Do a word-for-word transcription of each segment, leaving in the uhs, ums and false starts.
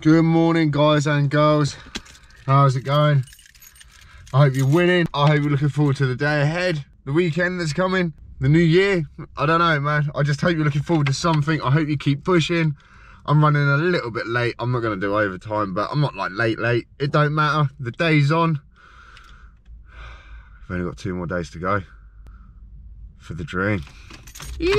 Good morning, guys and girls. How's it going? I hope you're winning. I hope you're looking forward to the day ahead, the weekend that's coming, the new year. I don't know, man. I just hope you're looking forward to something. I hope you keep pushing. I'm running a little bit late. I'm not going to do overtime, but I'm not like late, late. It don't matter. The day's on. I've only got two more days to go for the dream. Yeah.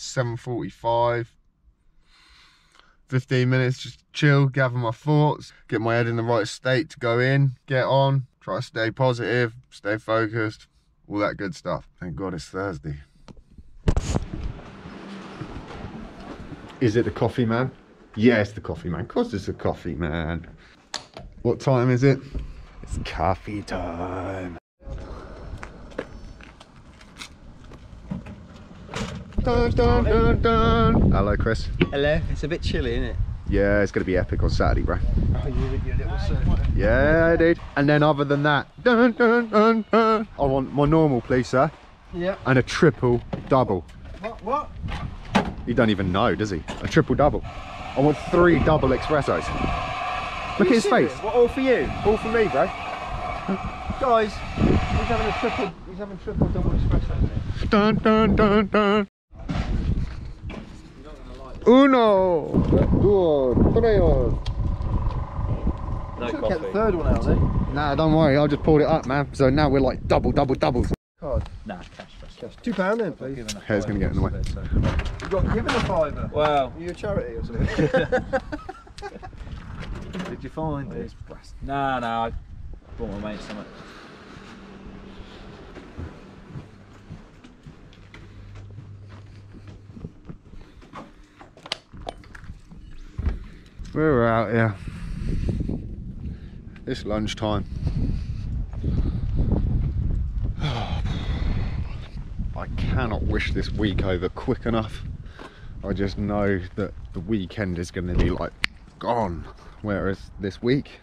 seven forty-five, fifteen minutes, just chill, gather my thoughts, get my head in the right state to go in, get on, try to stay positive, stay focused, all that good stuff. Thank God it's Thursday. Is it the coffee man? Yeah, it's the coffee man. Of course it's the coffee man. What time is it? It's coffee time. Dun, dun, dun, dun. Hello, Chris. Hello. It's a bit chilly, isn't it? Yeah, it's going to be epic on Saturday, bro. Oh, you with your little sofa. Yeah, dude. And then other than that, dun, dun, dun, dun. I want my normal, please, sir. Yeah. And a triple double. What? What? He don't even know, does he? A triple double. I want three double expressos. Are Look at his serious? face. What, all for you? All for me, bro. Guys, he's having a triple. He's having triple double espresso. Dun dun dun dun. Uno, dos, tres. No coffee. Get the third one out, eh? Nah, don't worry. I'll just pull it up, man. So now we're like double, double, doubles. Card. Nah, cash, cash, cash. Two pound then, please. Hair's gonna get in the way. So. You got given a fiver. Wow. Are you a charity or something? Did you find it? Nah, nah. I bought my mate something. We're out here. It's lunchtime. I cannot wish this week over quick enough. I just know that the weekend is going to be like gone. Whereas this week,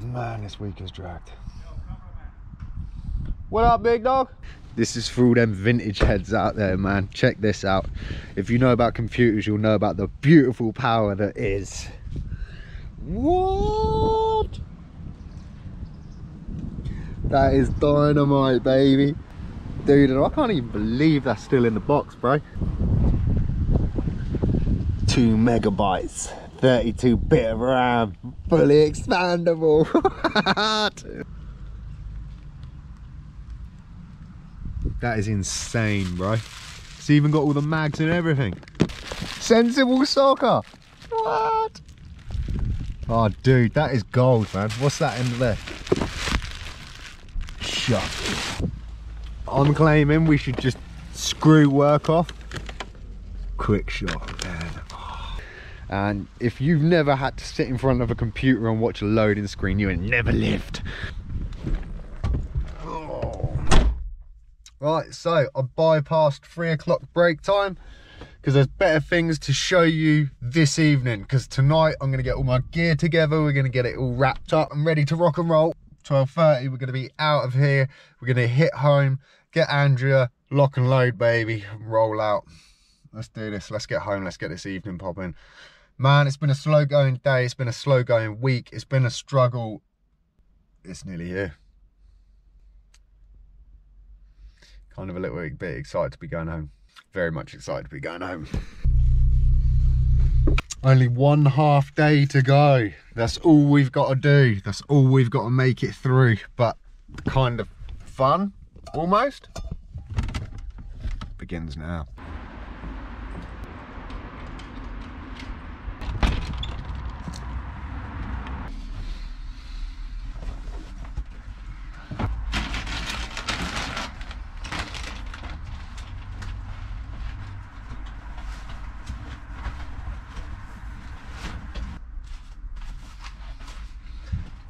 man, this week is dragged. What up, big dog? This is for all them vintage heads out there, man. Check this out. If you know about computers, you'll know about the beautiful power that is. What? That is dynamite, baby. Dude, I can't even believe that's still in the box, bro. Two megabytes, thirty-two bit of RAM, fully expandable. That is insane, bro. It's even got all the mags and everything. Sensible soccer. What? Oh, dude, that is gold, man. What's that in there? Shut up. I'm claiming we should just screw work off. Quick shot, man. Oh. And if you've never had to sit in front of a computer and watch a loading screen, you ain't never lived. Right, so I bypassed three o'clock break time because there's better things to show you this evening, because tonight I'm going to get all my gear together. We're going to get it all wrapped up and ready to rock and roll. twelve thirty, we're going to be out of here. We're going to hit home, get Andrea, lock and load, baby, and roll out. Let's do this. Let's get home. Let's get this evening popping. Man, it's been a slow going day. It's been a slow going week. It's been a struggle. It's nearly here. Kind of a little bit excited to be going home. Very much excited to be going home. Only one half day to go. That's all we've got to do. That's all we've got to make it through. But kind of fun, almost, begins now.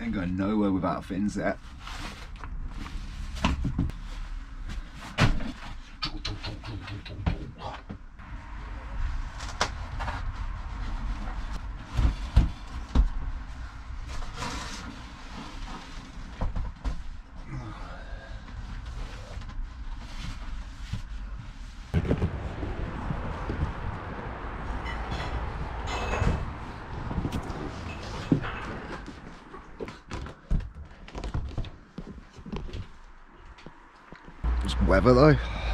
Ain't going nowhere without fins there. Weather though.